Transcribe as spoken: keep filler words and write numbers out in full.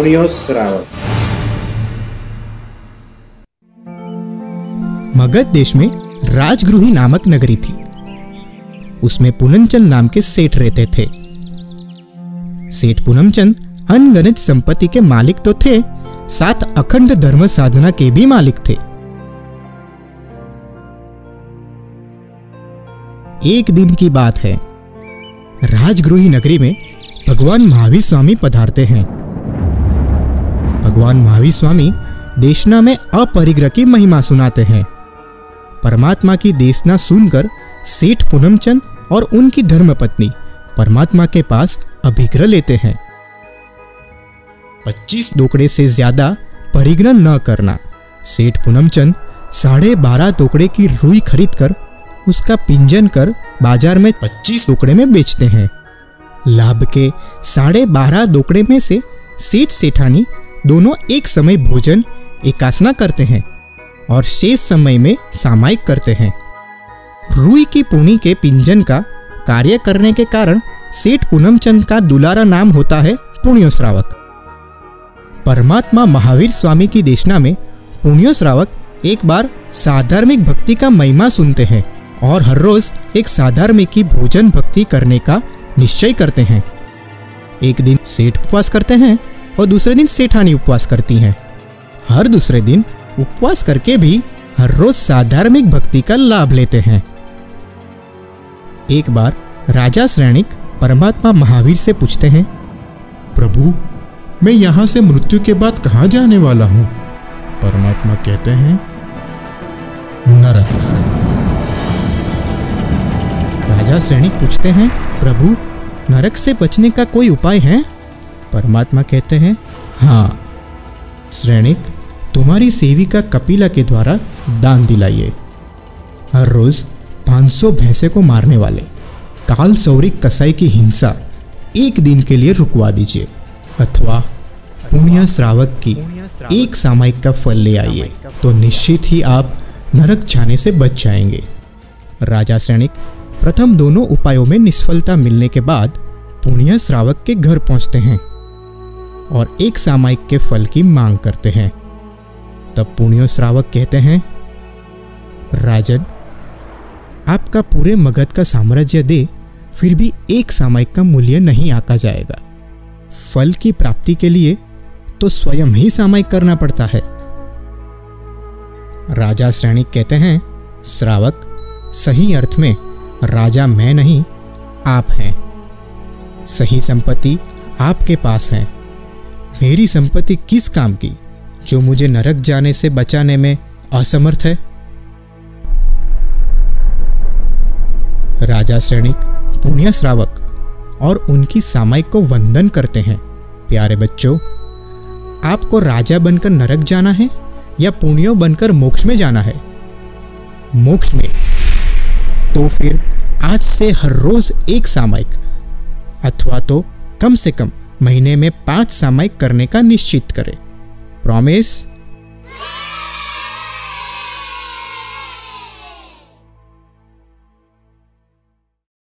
पुण्यो श्रावक। मगध देश में राजगृही नामक नगरी थी। उसमें पुनमचंद नाम के सेठ रहते थे। सेठ पुनमचंद अनगिनत संपत्ति के मालिक तो थे, साथ अखंड धर्म साधना के भी मालिक थे। एक दिन की बात है, राजगृही नगरी में भगवान महावीर स्वामी पधारते हैं। भगवान महावीर स्वामी देशना में अपरिग्रह की महिमा सुनाते हैं। परमात्मा की देशना सुनकर सेठ पुनमचंद और उनकी धर्मपत्नी परमात्मा के पास अभिग्रह लेते हैं। पच्चीस टोकड़े से ज्यादा परिग्रह न करना। सेठ पुनमचंद साढ़े बारह टोकड़े की रुई खरीदकर उसका पिंजन कर बाजार में पच्चीस टोकड़े में बेचते हैं। लाभ के साढ़े बारह टोकड़े में से सेठ सेठानी दोनों एक समय भोजन एकासना करते हैं और शेष समय में सामायिक करते हैं। रुई की पूनी के पिंजन का कार्य करने के कारण सेठ पुनमचंद का दुलारा नाम होता है पुण्योश्रावक। परमात्मा महावीर स्वामी की देशना में पुण्योश्रावक एक बार साधार्मिक भक्ति का महिमा सुनते हैं और हर रोज एक साधार्मिक की भोजन भक्ति करने का निश्चय करते हैं। एक दिन सेठ उपवास करते हैं और दूसरे दिन सेठानी उपवास करती हैं। हर दूसरे दिन उपवास करके भी हर रोज साधार्मिक भक्ति का लाभ लेते हैं। एक बार राजा श्रेणिक परमात्मा महावीर से पूछते हैं, प्रभु, मैं यहाँ से मृत्यु के बाद कहाँ जाने वाला हूँ? परमात्मा कहते हैं, नरक। राजा श्रेणिक पूछते हैं, प्रभु, नरक से बचने का कोई उपाय है? परमात्मा कहते हैं, हाँ। श्रेणिक, तुम्हारी सेविका कपिला के द्वारा दान दिलाइए। हर रोज पाँच सौ भैंसे को मारने वाले काल सौरिक कसाई की हिंसा एक दिन के लिए रुकवा दीजिए, अथवा पुण्य श्रावक की एक सामायिक का फल ले आइए, तो निश्चित ही आप नरक जाने से बच जाएंगे। राजा श्रेणिक प्रथम दोनों उपायों में निष्फलता मिलने के बाद पुण्य श्रावक के घर पहुंचते हैं और एक सामायिक के फल की मांग करते हैं। तब पुण्य श्रावक कहते हैं, राजन, आपका पूरे मगध का साम्राज्य दे फिर भी एक सामायिक का मूल्य नहीं आका जाएगा। फल की प्राप्ति के लिए तो स्वयं ही सामायिक करना पड़ता है। राजा श्रेणिक कहते हैं, श्रावक, सही अर्थ में राजा मैं नहीं, आप हैं। सही संपत्ति आपके पास है। मेरी संपत्ति किस काम की, जो मुझे नरक जाने से बचाने में असमर्थ है? राजा श्रेणिक पुण्य श्रावक और उनकी सामायिक को वंदन करते हैं। प्यारे बच्चों, आपको राजा बनकर नरक जाना है या पुण्यो बनकर मोक्ष में जाना है? मोक्ष में। तो फिर आज से हर रोज एक सामायिक अथवा तो कम से कम महीने में पांच सामायिक करने का निश्चित करें। प्रॉमिस।